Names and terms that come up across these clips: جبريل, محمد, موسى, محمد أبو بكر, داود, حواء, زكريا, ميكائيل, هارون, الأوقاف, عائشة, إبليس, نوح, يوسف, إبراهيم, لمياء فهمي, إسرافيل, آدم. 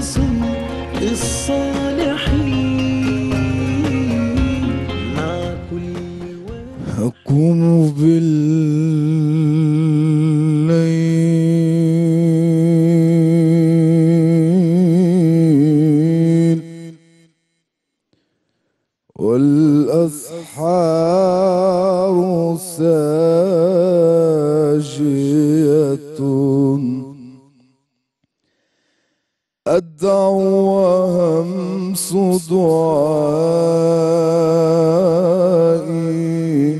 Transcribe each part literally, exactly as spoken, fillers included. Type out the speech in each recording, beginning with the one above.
الرسل الصالحين مع كل واحد. أقوم بالليل والأسحار ساجية أدعو همس دعائي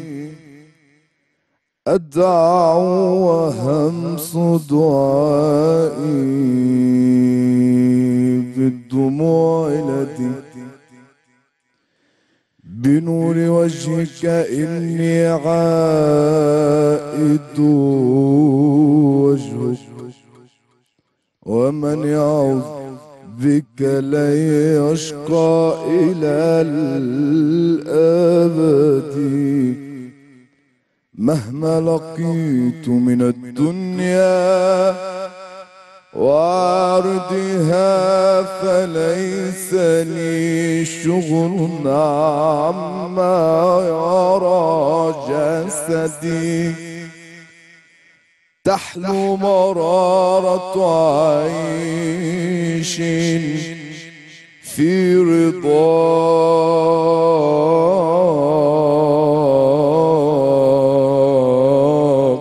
أدعو همس دعائي بالدموع التي بنور وجهك إني عائد وجهك ومن يعوذ بك لا يشقى إلى الأبد مهما لقيت من الدنيا وعرضها فليس لي شغل عما يرى جسدي تحلو مرارة عيني في رضاك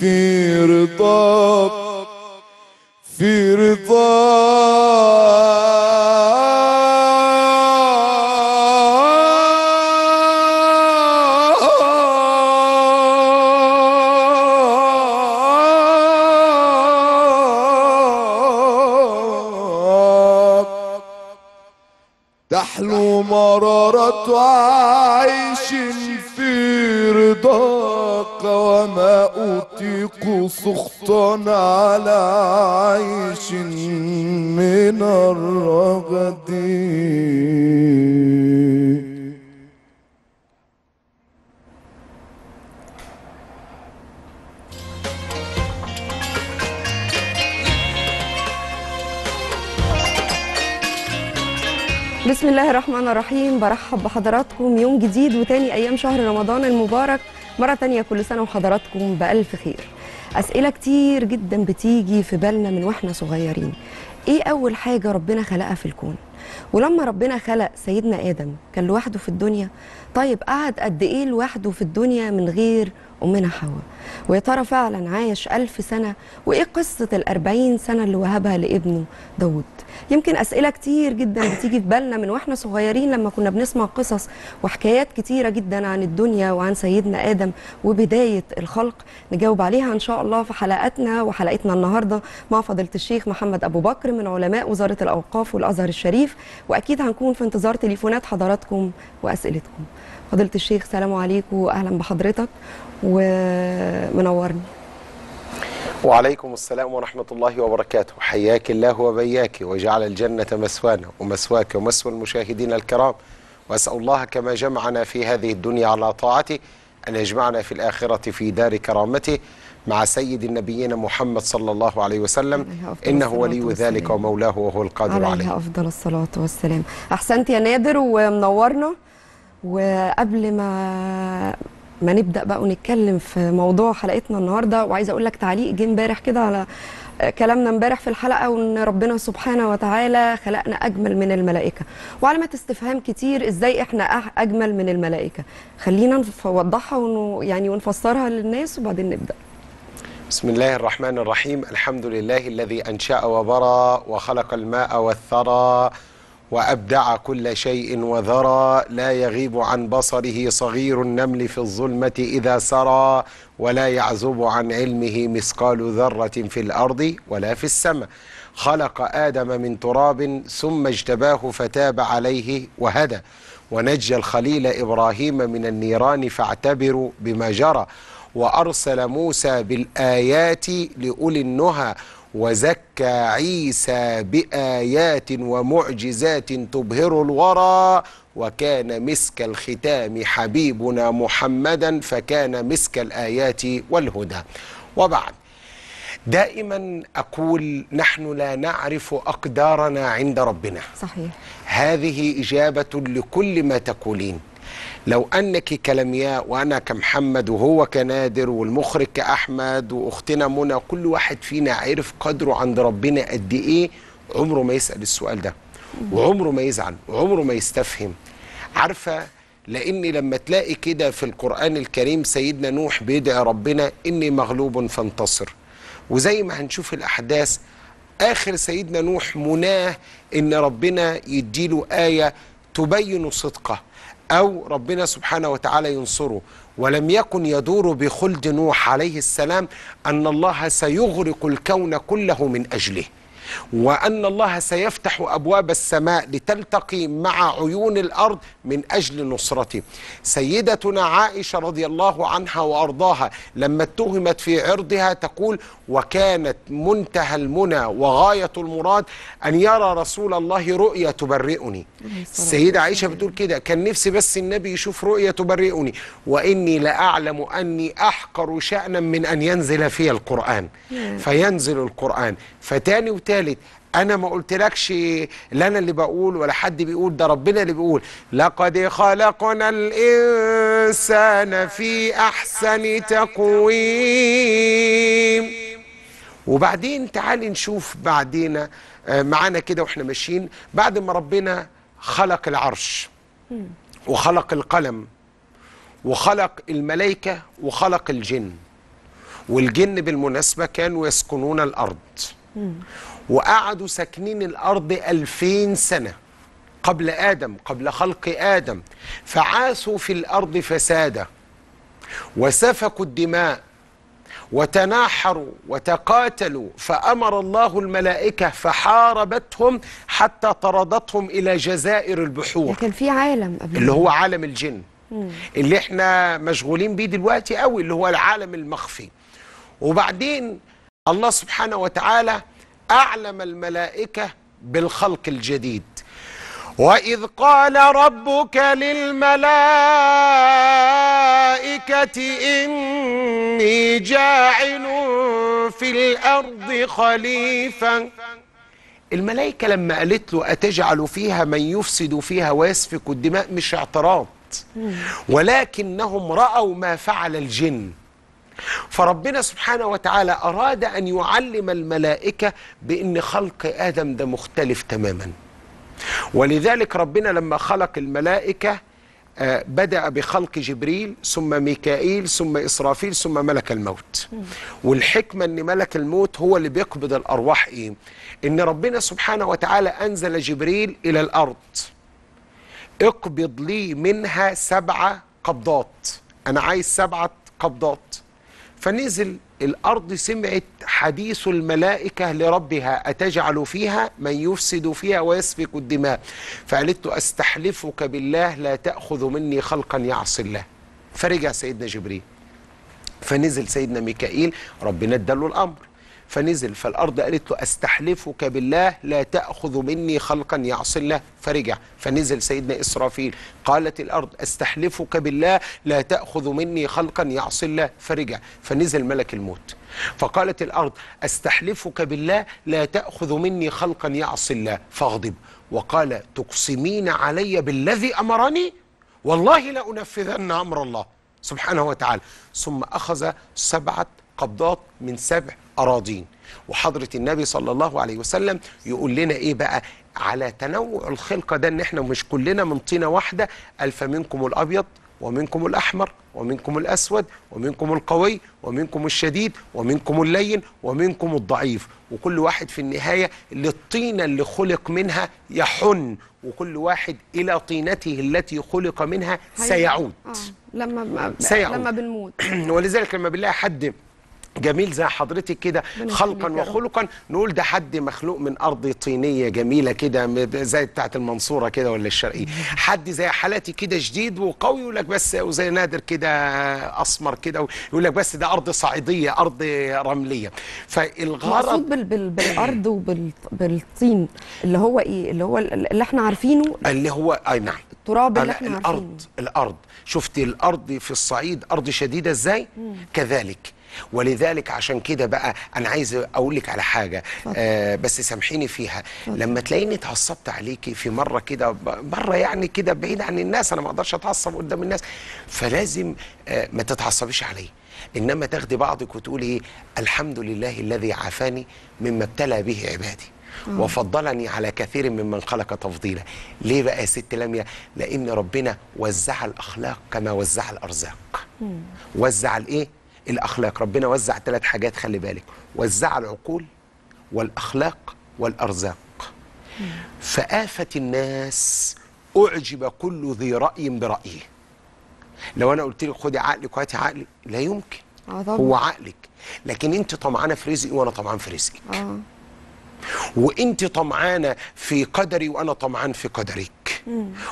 في رضاك في رضاك تحلو مرارة عيش في رضاك وما أطيق سخطا على عيش من الرغد بسم الله الرحمن الرحيم. برحب بحضراتكم يوم جديد وتاني أيام شهر رمضان المبارك مرة تانية. كل سنة وحضراتكم بألف خير. أسئلة كتير جدا بتيجي في بالنا من وإحنا صغيرين. إيه أول حاجة ربنا خلقها في الكون؟ ولما ربنا خلق سيدنا آدم كان لوحده في الدنيا؟ طيب قعد قد إيه لوحده في الدنيا من غير أمنا حواء؟ ويا ترى فعلا عاش ألف سنة؟ وإيه قصة الأربعين سنة اللي وهبها لابنه داود؟ يمكن أسئلة كتير جدا بتيجي في بالنا من وإحنا صغيرين لما كنا بنسمع قصص وحكايات كتيرة جدا عن الدنيا وعن سيدنا آدم وبداية الخلق. نجاوب عليها إن شاء الله في حلقاتنا وحلقتنا النهاردة مع فضيلة الشيخ محمد أبو بكر من علماء وزارة الأوقاف والأزهر الشريف، وأكيد هنكون في انتظار تليفونات حضراتكم وأسئلتكم. فضيلة الشيخ سلام عليكم وأهلا بحضرتك ومنورني. وعليكم السلام ورحمة الله وبركاته، حياك الله وبياك وجعل الجنة مثوانا ومثواك ومثوى المشاهدين الكرام، وأسأل الله كما جمعنا في هذه الدنيا على طاعته أن يجمعنا في الآخرة في دار كرامته مع سيد النبيين محمد صلى الله عليه وسلم، إنه ولي ذلك ومولاه وهو القادر عليه. عليه أفضل الصلاة والسلام. أحسنت يا نادر ومنورنا. وقبل ما ما نبدأ بقى ونتكلم في موضوع حلقتنا النهارده، وعايزه اقول لك تعليق جه امبارح كده على كلامنا امبارح في الحلقه، وان ربنا سبحانه وتعالى خلقنا اجمل من الملائكه، وعلامات استفهام كتير ازاي احنا اجمل من الملائكه. خلينا نوضحها ون يعني ونفسرها للناس وبعدين نبدأ. بسم الله الرحمن الرحيم. الحمد لله الذي انشأ وبرى وخلق الماء والثرى وأبدع كل شيء وذرى، لا يغيب عن بصره صغير النمل في الظلمة إذا سرى، ولا يعزب عن علمه مثقال ذرة في الأرض ولا في السماء. خلق آدم من تراب ثم اجتباه فتاب عليه وهدى، ونجى الخليل إبراهيم من النيران فاعتبروا بما جرى، وأرسل موسى بالآيات لأولي النهى، وزكى عيسى بآيات ومعجزات تبهر الورى، وكان مسك الختام حبيبنا محمدا فكان مسك الآيات والهدى. وبعد، دائما أقول نحن لا نعرف أقدارنا عند ربنا. صحيح. هذه إجابة لكل ما تقولين. لو أنك كلمياء وأنا كمحمد وهو كنادر والمخرج كأحمد وأختنا منى، كل واحد فينا عرف قدره عند ربنا قد إيه، عمره ما يسأل السؤال ده وعمره ما يزعل وعمره ما يستفهم. عارفة، لأن لما تلاقي كده في القرآن الكريم سيدنا نوح بيدعي ربنا إني مغلوب فانتصر، وزي ما هنشوف الأحداث آخر سيدنا نوح مناه إن ربنا يديله آية تبين صدقه أو ربنا سبحانه وتعالى ينصره. ولم يكن يدور بخلد نوح عليه السلام أن الله سيغرق الكون كله من أجله، وأن الله سيفتح أبواب السماء لتلتقي مع عيون الأرض من أجل نصرته. سيدتنا عائشة رضي الله عنها وأرضاها لما اتهمت في عرضها تقول وكانت منتهى المنى وغاية المراد أن يرى رسول الله رؤية تبرئني. السيدة عائشة بتقول كده، كان نفسي بس النبي يشوف رؤية تبرئني، وإني لأعلم أني أحقر شأنا من أن ينزل في القرآن. فينزل القرآن، فتاني وتاني أنا ما قلتلكش لا أنا اللي بقول ولا حد بيقول، ده ربنا اللي بيقول لقد خلقنا الإنسان في أحسن تقويم. وبعدين تعالي نشوف بعدين معانا كده وإحنا ماشيين، بعد ما ربنا خلق العرش وخلق القلم وخلق الملائكة وخلق الجن، والجن بالمناسبة كانوا يسكنون الأرض وقعدوا ساكنين الأرض ألفين سنة قبل آدم، قبل خلق آدم، فعاثوا في الأرض فسادا وسفكوا الدماء وتناحروا وتقاتلوا، فأمر الله الملائكة فحاربتهم حتى طردتهم إلى جزائر البحور. كان في عالم قبل اللي هو عالم الجن اللي احنا مشغولين بيه دلوقتي قوي، اللي هو العالم المخفي. وبعدين الله سبحانه وتعالى أعلم الملائكة بالخلق الجديد. وإذ قال ربك للملائكة إني جاعل في الأرض خليفة، الملائكة لما قالت له أتجعل فيها من يفسد فيها ويسفك الدماء مش اعتراض، ولكنهم رأوا ما فعل الجن، فربنا سبحانه وتعالى أراد أن يعلم الملائكة بأن خلق آدم ده مختلف تماما. ولذلك ربنا لما خلق الملائكة بدأ بخلق جبريل ثم ميكائيل ثم إسرافيل ثم ملك الموت. والحكمة أن ملك الموت هو اللي بيقبض الأرواح، إيه؟ أن ربنا سبحانه وتعالى أنزل جبريل إلى الأرض اقبض لي منها سبعة قبضات، أنا عايز سبعة قبضات. فنزل الأرض، سمعت حديث الملائكة لربها أتجعل فيها من يفسد فيها ويسفك الدماء، فقالت له أستحلفك بالله لا تأخذ مني خلقا يعصي الله. فرجع سيدنا جبريل، فنزل سيدنا ميكائيل، ربنا اداله الأمر فنزل، فالأرض قالت له أستحلفك بالله لا تأخذ مني خلقا يعصي الله، فرجع فنزل سيدنا إسرافيل، قالت الأرض أستحلفك بالله لا تأخذ مني خلقا يعصي الله، فرجع فنزل ملك الموت، فقالت الأرض أستحلفك بالله لا تأخذ مني خلقا يعصي الله، فاغضب وقال تقسمين علي بالذي أمرني والله لأنفذن أمر الله سبحانه وتعالى، ثم أخذ سبعة قبضات من سبع أراضين. وحضرة النبي صلى الله عليه وسلم يقول لنا إيه بقى على تنوع الخلقة ده، إن إحنا مش كلنا من طينة واحدة، قال فمنكم الأبيض ومنكم الأحمر ومنكم الأسود ومنكم القوي ومنكم الشديد ومنكم اللين ومنكم الضعيف، وكل واحد في النهاية للطينة اللي خلق منها يحن، وكل واحد إلى طينته التي خلق منها سيعود. آه. لما سيعود. لما بنموت. ولذلك لما بنلاقي حد جميل زي حضرتك كده خلقا وخلقا نقول ده حد مخلوق من أرض طينية جميلة كده زي بتاعة المنصورة كده ولا الشرقية، حد زي حالاتي كده شديد وقوي يقول لك بس، وزي نادر كده أسمر كده يقول لك بس ده أرض صعيدية أرض رملية. فالغرض مقصود بال بال بالأرض وبالطين اللي هو إيه، اللي هو اللي احنا عارفينه، اللي هو أي نعم التراب اللي احنا الأرض عارفينه. الأرض، شفتي الأرض في الصعيد أرض شديدة إزاي؟ كذلك ولذلك عشان كده بقى انا عايز اقول لك على حاجه آه بس سامحيني فيها. لما تلاقيني اتعصبت عليكي في مره كده مره يعني كده بعيد عن الناس، انا ما اقدرش اتعصب قدام الناس، فلازم آه ما تتعصبيش عليا، انما تاخدي بعضك وتقولي الحمد لله الذي عافاني مما ابتلى به عبادي وفضلني على كثير ممن خلق تفضيلا. ليه بقى يا ست لمياء؟ لان ربنا وزع الاخلاق كما وزع الارزاق. وزع الايه؟ الاخلاق. ربنا وزع ثلاث حاجات، خلي بالك، وزع العقول والاخلاق والارزاق. فآفة الناس اعجب كل ذي راي برايه. لو انا قلت لك خدي عقلك وهاتي عقلي لا يمكن، هو عقلك، لكن انت طمعانه في رزقي وانا طمعان في رزقك، اه وانت طمعانه في قدري وانا طمعان في قدرك،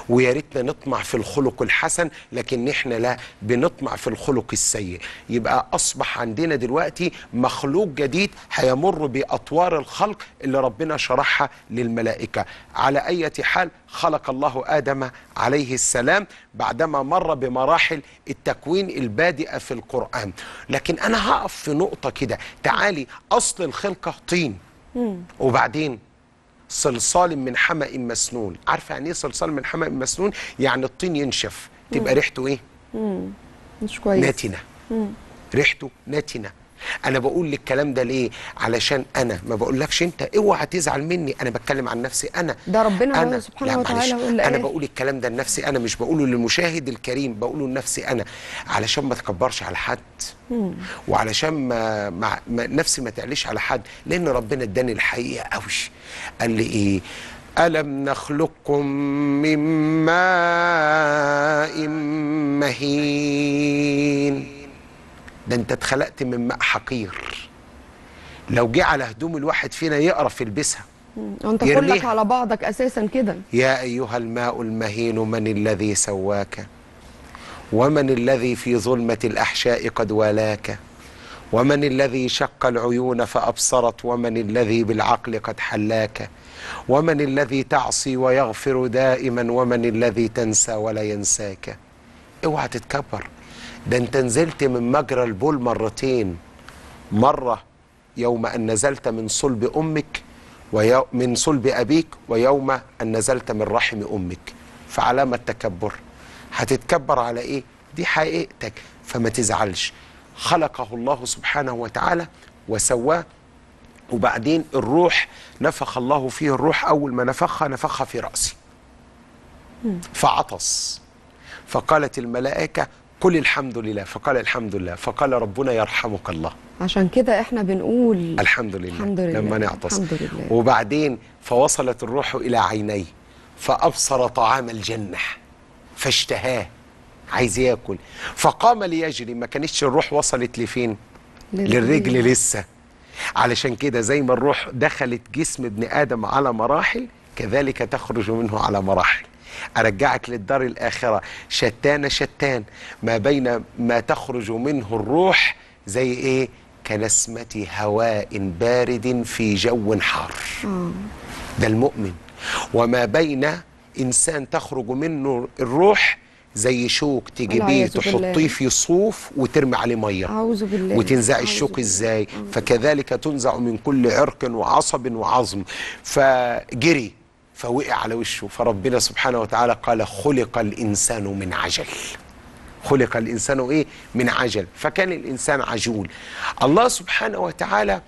ويا ريتنا نطمع في الخلق الحسن لكن احنا لا بنطمع في الخلق السيء. يبقى اصبح عندنا دلوقتي مخلوق جديد هيمر باطوار الخلق اللي ربنا شرحها للملائكه. على اي حال خلق الله ادم عليه السلام بعدما مر بمراحل التكوين البادئه في القران. لكن انا هقف في نقطه كده، تعالي اصل الخلقه طين وبعدين صلصال من حمأ مسنون. عارفه يعني ايه صلصال من حمأ مسنون؟ يعني الطين ينشف تبقى ريحته ايه؟ امم مش كويس، نتنه، ريحته نتنه. انا بقول لك الكلام ده ليه؟ علشان انا ما بقولكش انت اوعى تزعل مني، انا بتكلم عن نفسي انا، ده ربنا أنا سبحانه وتعالى هو اللي انا إيه؟ بقول الكلام ده لنفسي انا، مش بقوله للمشاهد الكريم، بقوله لنفسي انا علشان ما تكبرش على حد، وعلشان ما, ما, ما نفسي ما تعليش على حد، لان ربنا اداني الحقيقه قوي. قال لي ايه؟ ألم نخلقكم من ماء مهين. ده انت اتخلقت من ماء حقير، لو جه على هدوم الواحد فينا يقرف يلبسها، انت كلك على بعضك اساسا كده. يا ايها الماء المهين من الذي سواك ومن الذي في ظلمة الاحشاء قد والاك ومن الذي شق العيون فابصرت ومن الذي بالعقل قد حلاك ومن الذي تعصي ويغفر دائما ومن الذي تنسى ولا ينساك. اوعى تتكبر، ده انت نزلت من مجرى البول مرتين، مرة يوم أن نزلت من صلب أمك ويو من صلب أبيك ويوم أن نزلت من رحم أمك. فعلامة التكبر هتتكبر على إيه؟ دي حقيقتك، فما تزعلش. خلقه الله سبحانه وتعالى وسواه، وبعدين الروح نفخ الله فيه الروح، أول ما نفخها نفخها في رأسي فعطس، فقالت الملائكة قل الحمد لله، فقال الحمد لله، فقال ربنا يرحمك الله. عشان كده احنا بنقول الحمد لله, الحمد لله لما نعطس الحمد لله. وبعدين فوصلت الروح إلى عينيه فأبصر طعام الجنة فاشتهاه، عايز ياكل، فقام ليجري. ما كانتش الروح وصلت لفين؟ للرجل لسه. علشان كده زي ما الروح دخلت جسم ابن آدم على مراحل كذلك تخرج منه على مراحل. أرجعك للدار الآخرة، شتان شتان ما بين ما تخرج منه الروح زي إيه؟ كنسمة هواء بارد في جو حار. ده المؤمن. وما بين إنسان تخرج منه الروح زي شوك تجيبيه تحطيه في صوف وترمي عليه ميه، اعوذ بالله، وتنزع الشوك ازاي؟ فكذلك تنزع من كل عرق وعصب وعظم. فجري فوقع على وشه، فربنا سبحانه وتعالى قال خلق الإنسان من عجل. خلق الإنسان إيه؟ من عجل. فكان الإنسان عجول. الله سبحانه وتعالى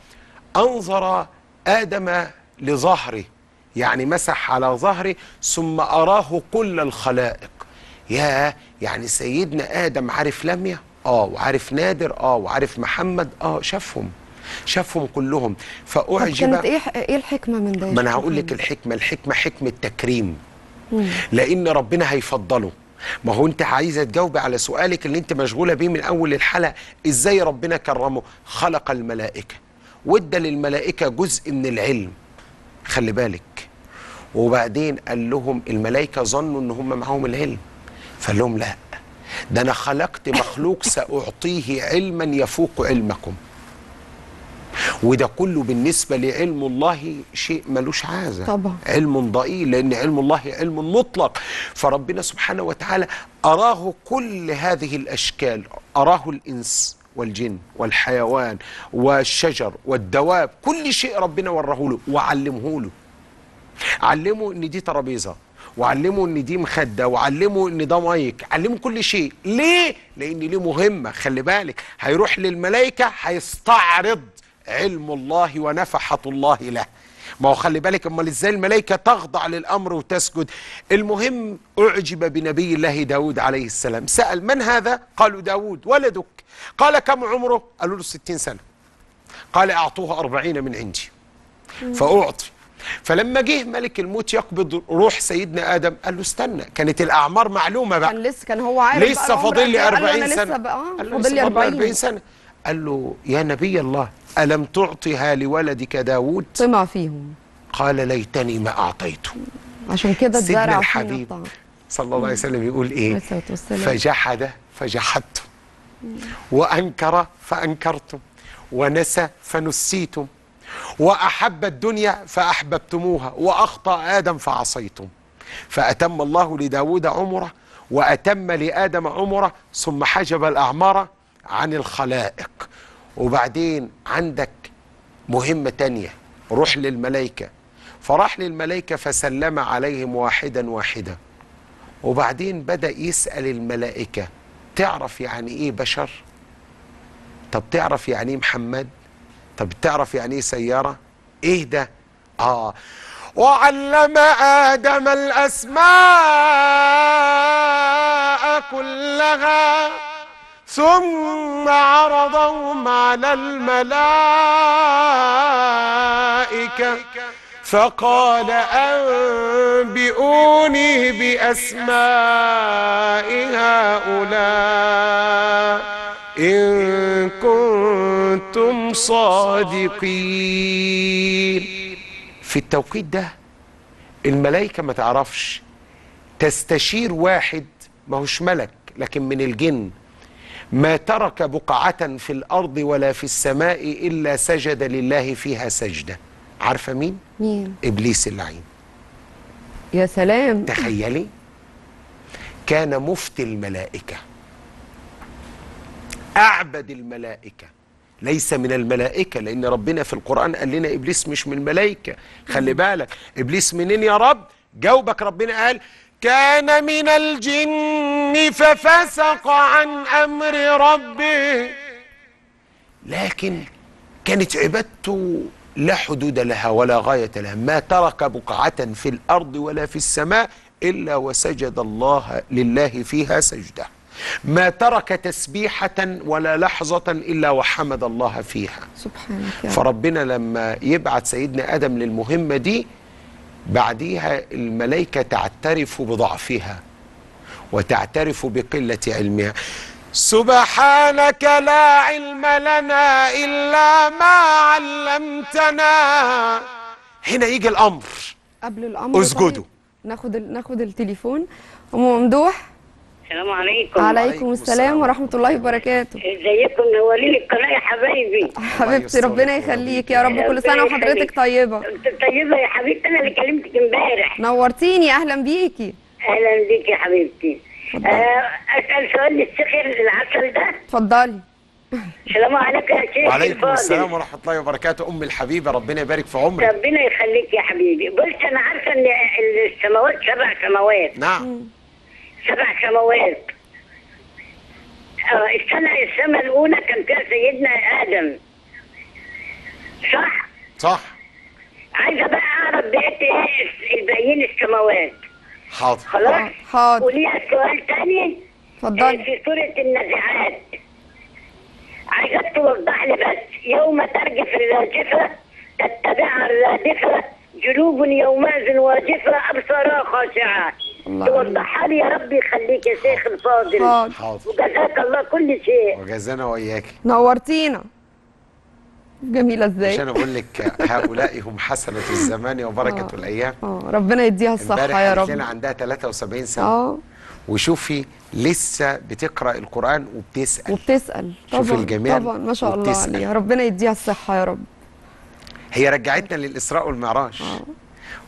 أنظر آدم لظهره، يعني مسح على ظهره، ثم أراه كل الخلائق. يا يعني سيدنا آدم عارف لمياء؟ آه، وعارف نادر؟ آه، وعارف محمد؟ آه، شافهم شافهم كلهم فأعجب. كانت إيه إيه الحكمة من ده؟ ما أنا هقول لك الحكمة، الحكمة حكمة تكريم، لأن ربنا هيفضله. ما هو أنت عايزة تجاوبي على سؤالك اللي أنت مشغولة بيه من أول الحلقة، إزاي ربنا كرمه؟ خلق الملائكة وإدى للملائكة جزء من العلم، خلي بالك. وبعدين قال لهم الملائكة ظنوا إن هم معاهم العلم، فقال لهم لا، ده أنا خلقت مخلوق سأعطيه علما يفوق علمكم. وده كله بالنسبة لعلم الله شيء ملوش عازة طبعا، علم ضئيل، لأن علم الله علم مطلق. فربنا سبحانه وتعالى أراه كل هذه الأشكال، أراه الإنس والجن والحيوان والشجر والدواب، كل شيء ربنا وراه له وعلمه له. علمه ان دي ترابيزه، وعلمه ان دي مخده، وعلمه ان ده مايك، علمه كل شيء. ليه؟ لان ليه مهمه. خلي بالك، هيروح للملائكه هيستعرض علم الله ونفحه الله له. ما هو خلي بالك، امال ازاي الملائكه تخضع للامر وتسجد؟ المهم اعجب بنبي الله داود عليه السلام، سال من هذا؟ قالوا داود ولدك. قال كم عمره؟ قالوا له ستين سنه. قال اعطوه أربعين من عندي. فاعطي. فلما جه ملك الموت يقبض روح سيدنا ادم قال له استنى، كانت الاعمار معلومه بقى، كان لسه كان هو عارف لسه فاضل لي أربعين سنه، فاضل لي أربعين سنه. قال له يا نبي الله، ألم تعطها لولدك داود؟ طمع فيهم. قال ليتني ما أعطيته. عشان كده سيدنا الحبيب صلى الله عليه وسلم يقول إيه؟ فجحد فجحدتم، وأنكر فأنكرتم، ونسى فنسيتم، وأحب الدنيا فأحببتموها، وأخطأ آدم فعصيتم. فأتم الله لداود عمره، وأتم لآدم عمره، ثم حجب الأعمار عن الخلائق. وبعدين عندك مهمة تانية، روح للملائكة. فراح للملائكة فسلم عليهم واحدا واحدا. وبعدين بدأ يسأل الملائكة، تعرف يعني ايه بشر؟ طب تعرف يعني ايه محمد؟ طب تعرف يعني ايه سيارة؟ ايه ده؟ اه وعلم آدم الأسماء كلها ثم عرضهم على الملائكة فقال أنبئوني بأسماء هؤلاء إن كنتم صادقين. في التوقيت ده الملائكة ما تعرفش، تستشير واحد ما هوش ملك لكن من الجن، ما ترك بقعة في الأرض ولا في السماء إلا سجد لله فيها سجدة. عارفة مين؟ مين؟ إبليس اللعين. يا سلام، تخيلي، كان مفتي الملائكة، أعبد الملائكة، ليس من الملائكة، لأن ربنا في القرآن قال لنا إبليس مش من الملائكة. خلي بالك، إبليس منين يا رب؟ جاوبك ربنا قال كان من الجن ففسق عن أمر ربه. لكن كانت عبادته لا حدود لها ولا غاية لها، ما ترك بقعة في الأرض ولا في السماء إلا وسجد الله لله فيها سجدة، ما ترك تسبيحة ولا لحظة إلا وحمد الله فيها. سبحانك. فربنا لما يبعت سيدنا آدم للمهمة دي، بعديها الملائكة تعترف بضعفها وتعترف بقلة علمها. سبحانك لا علم لنا إلا ما علمتنا. هنا يجي الأمر. قبل الأمر اسجدوا. ناخد ناخد التليفون. أم ممدوح، السلام عليكم. وعليكم السلام ورحمة الله وبركاته. ازيكم؟ نورين القناة يا حبايبي. حبيبتي ربنا يخليك يا رب، كل سنة وحضرتك طيبة. طيبة يا حبيبتي، أنا اللي كلمتك امبارح. نورتيني، أهلا بيكي. أهلا بيكي يا حبيبتي. آه أسأل سؤال للشيخ العسل ده. اتفضلي. السلام عليكم يا شيخ. وعليكم السلام ورحمة الله وبركاته. أم الحبيبة ربنا يبارك في عمرك. ربنا يخليك يا حبيبي. بص، أنا عارفة إن السماوات سبع سماوات. نعم. سبع سماوات. آه السنة السماء الأولى كان فيها سيدنا آدم. صح؟ صح. عايزة بقى أعرف بقية إيه الباقيين السماوات. حاضر. خلاص؟ حاضر. وليها سؤال تاني؟ اتفضلي. آه في سورة النازعات. عايزاك توضح لي بس، يوم ترجف الراجفة تتبعها الرادفة، جنوب يومئذ واجفة، أبصارها خاشعة. توضحها لي يا رب يخليك يا شيخ الفاضل. حاضر. وجزاك الله كل شيء. وجزانا وإياكي. نورتينا. جميلة ازاي؟ عشان أقول لك هؤلاء هم حسنة الزمان وبركة أوه. الأيام. اه ربنا يديها الصحة يا رب. امبارح عندها ثلاثة وسبعين سنة. اه وشوفي لسه بتقرأ القرآن وبتسأل. وبتسأل. طبعا. شوفي الجمال. طبعا ما شاء الله عليها، ربنا يديها الصحة يا رب. هي رجعتنا للإسراء والمعراج. أوه.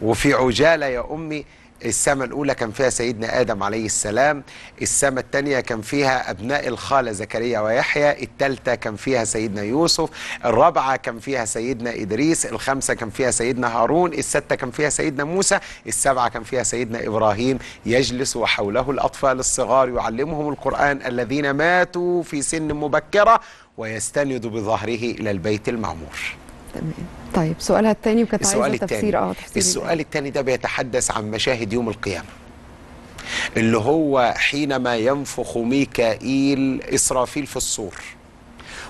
وفي عجالة يا أمي السماء الأولى كان فيها سيدنا آدم عليه السلام، السماء الثانية كان فيها أبناء الخالة زكريا ويحيى، الثالثة كان فيها سيدنا يوسف، الرابعة كان فيها سيدنا إدريس، الخامسة كان فيها سيدنا هارون، السادسة كان فيها سيدنا موسى، السابعة كان فيها سيدنا إبراهيم يجلس وحوله الأطفال الصغار يعلمهم القرآن الذين ماتوا في سن مبكرة ويستند بظهره إلى البيت المعمور. تمام. طيب سؤالها الثاني وكانت عايزه تفسير اه تفسير السؤال الثاني ده بيتحدث عن مشاهد يوم القيامه، اللي هو حينما ينفخ ميكائيل إسرافيل في الصور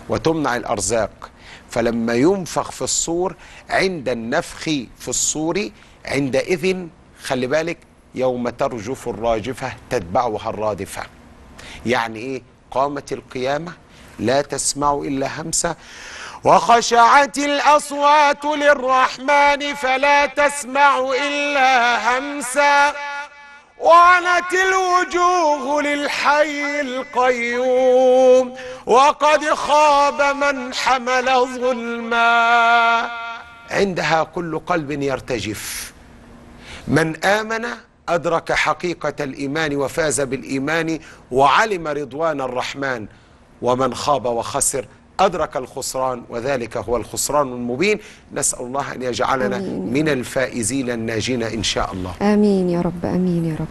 وتمنع الارزاق، فلما ينفخ في الصور، عند النفخ في الصور عندئذ خلي بالك يوم ترجف الراجفه تتبعها الرادفه. يعني ايه؟ قامت القيامه لا تسمع الا همسه، وخشعت الأصوات للرحمن فلا تسمع إلا همسا، وعنت الوجوه للحي القيوم، وقد خاب من حمل ظلما. عندها كل قلب يرتجف. من آمن أدرك حقيقة الإيمان وفاز بالإيمان وعلم رضوان الرحمن، ومن خاب وخسر أدرك الخسران وذلك هو الخسران المبين. نسأل الله أن يجعلنا أمين. من الفائزين الناجين إن شاء الله. آمين يا رب، آمين يا رب.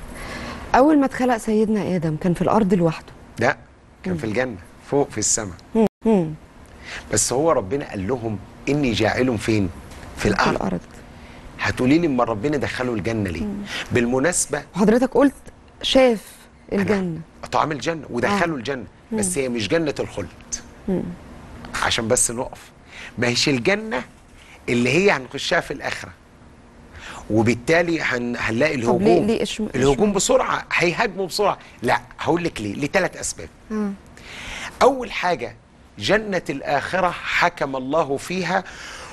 أول ما اتخلق سيدنا آدم كان في الأرض لوحده؟ لا، كان مم. في الجنة فوق في السماء. مم. بس هو ربنا قال لهم إني جاعل فين؟ في الأرض, في الأرض. هتقولي لي أما ربنا دخله الجنة ليه؟ مم. بالمناسبة وحضرتك قلت شاف الجنة، طعام الجنة ودخلوا آه. الجنة، بس مم. هي مش جنة الخلد. مم. عشان بس نقف، ما هيش الجنة اللي هي هنخشها في الآخرة، وبالتالي هن... هنلاقي الهجوم. ليه ليه إشم... الهجوم إشم... بسرعة، هيهاجموا بسرعة. لا، هقول لك ليه، لثلاث أسباب. آه. أول حاجة، جنة الآخرة حكم الله فيها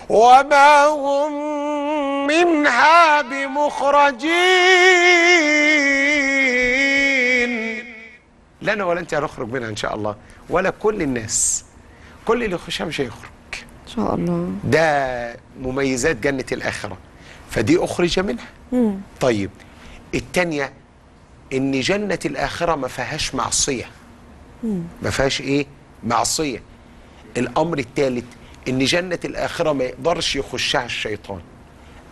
وما هم منها بمخرجين. لا أنا ولا أنت هنخرج منها إن شاء الله، ولا كل الناس. كل اللي يخشها مش هيخرج ان شاء الله. ده مميزات جنة الآخرة، فدي أخرج منها. مم. طيب التانية، إن جنة الآخرة ما فيهاش معصية. مم. ما فيهاش إيه؟ معصية. الأمر الثالث، إن جنة الآخرة ما يقدرش يخشها الشيطان.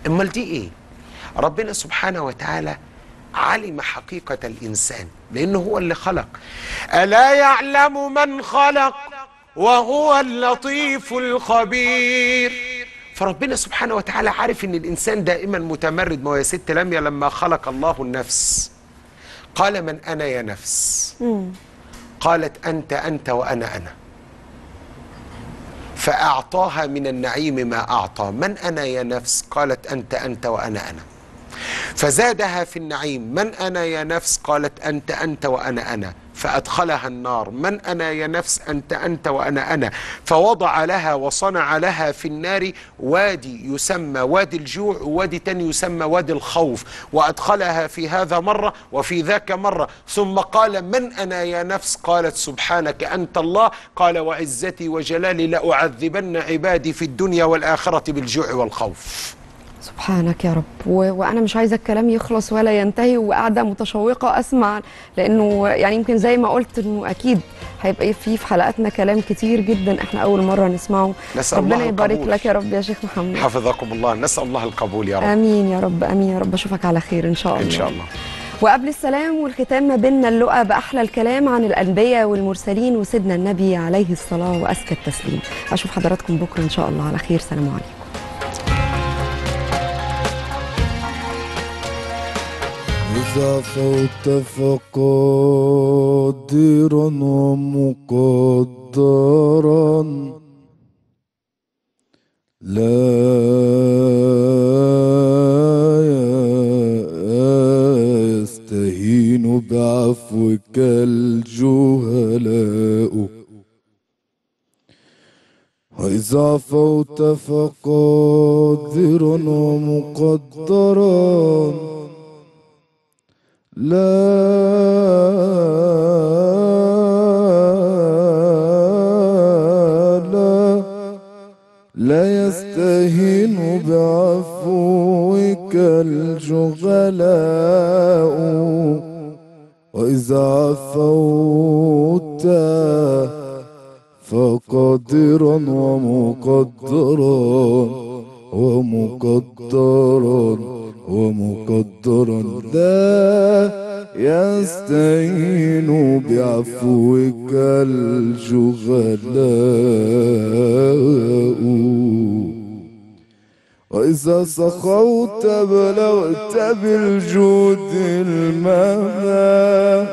أمال دي إيه؟ ربنا سبحانه وتعالى علم حقيقة الإنسان لأنه هو اللي خلق. ألا يعلم من خلق وهو اللطيف الخبير. فربنا سبحانه وتعالى عارف ان الانسان دائما متمرد. ما هو يا ست لمياء لما خلق الله النفس قال من انا يا نفس؟ مم. قالت انت انت وانا انا. فاعطاها من النعيم ما اعطى. من انا يا نفس؟ قالت انت انت وانا انا. فزادها في النعيم. من أنا يا نفس؟ قالت أنت أنت وأنا أنا. فأدخلها النار. من أنا يا نفس؟ أنت أنت وأنا أنا. فوضع لها وصنع لها في النار وادي يسمى وادي الجوع، ووادي تاني يسمى وادي الخوف، وأدخلها في هذا مرة وفي ذاك مرة. ثم قال من أنا يا نفس؟ قالت سبحانك أنت الله. قال وعزتي وجلالي لأعذبن عبادي في الدنيا والآخرة بالجوع والخوف. سبحانك يا رب. و... وانا مش عايزه الكلام يخلص ولا ينتهي، وقاعده متشوقه اسمع، لانه يعني يمكن زي ما قلت انه اكيد هيبقى فيه في حلقاتنا كلام كتير جدا احنا اول مره نسمعه. نسأل ربنا الله يبارك لك يا رب يا شيخ محمد، حفظكم الله. نسال الله القبول يا رب. امين يا رب، امين يا رب. اشوفك على خير ان شاء الله. ان شاء الله. وقبل السلام والختام ما بيننا اللقاء باحلى الكلام عن الانبياء والمرسلين وسيدنا النبي عليه الصلاه وازكى التسليم. اشوف حضراتكم بكره ان شاء الله على خير. سلام عليكم. ضعف واتفق قادرا ومقدرا لا يستهين بعفوك الجهلاء، وإذا فوت فقادرا ومقدرا لا لا لا يستهين بعفوك الجهلاء، وإذا عفوت فقدرا ومقدرا ومقدرا ومقدرا لا يستهين بعفوك الجهلاء، وإذا سخوت بلغت بالجود المنى،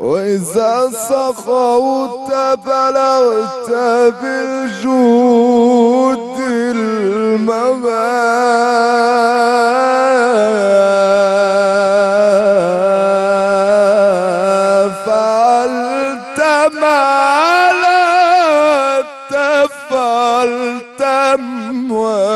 وإذا سخوت بلغت بالجود المغى، فعلت ما لا تفعل تموى.